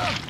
Oh!